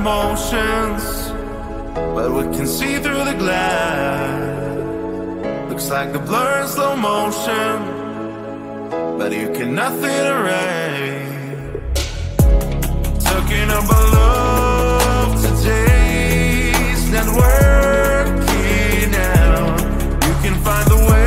emotions, but we can see through the glass. Looks like the blur in slow motion, but you can nothing erase. Talking about love today's not working out. You can find the way.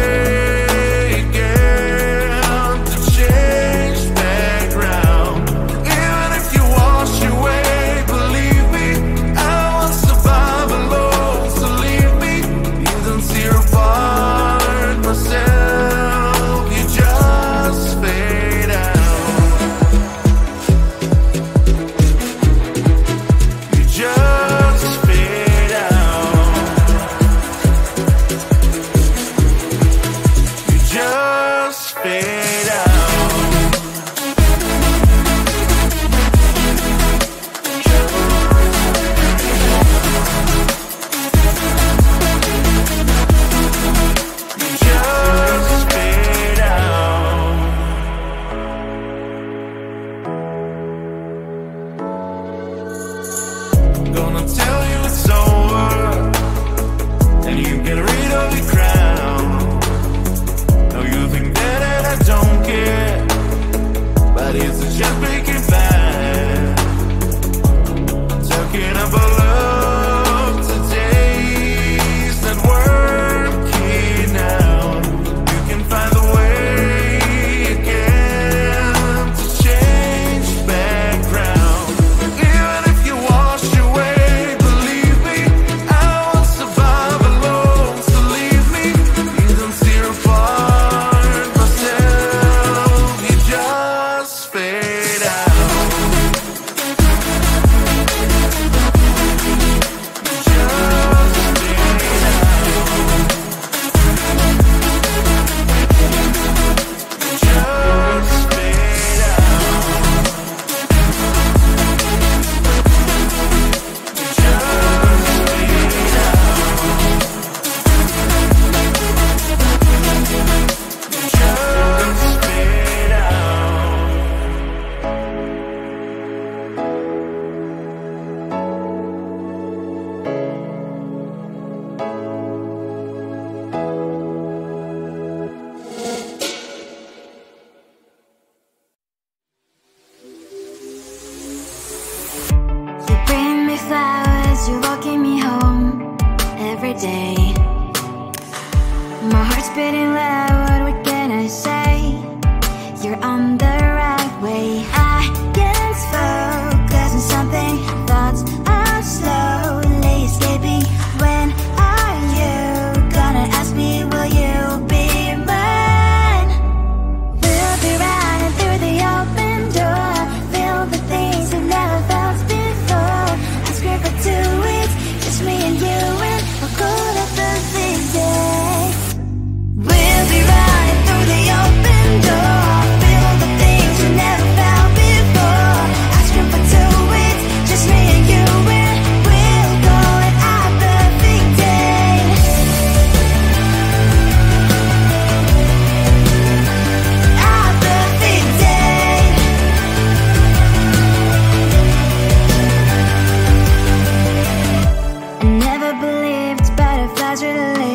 Never believed butterflies were the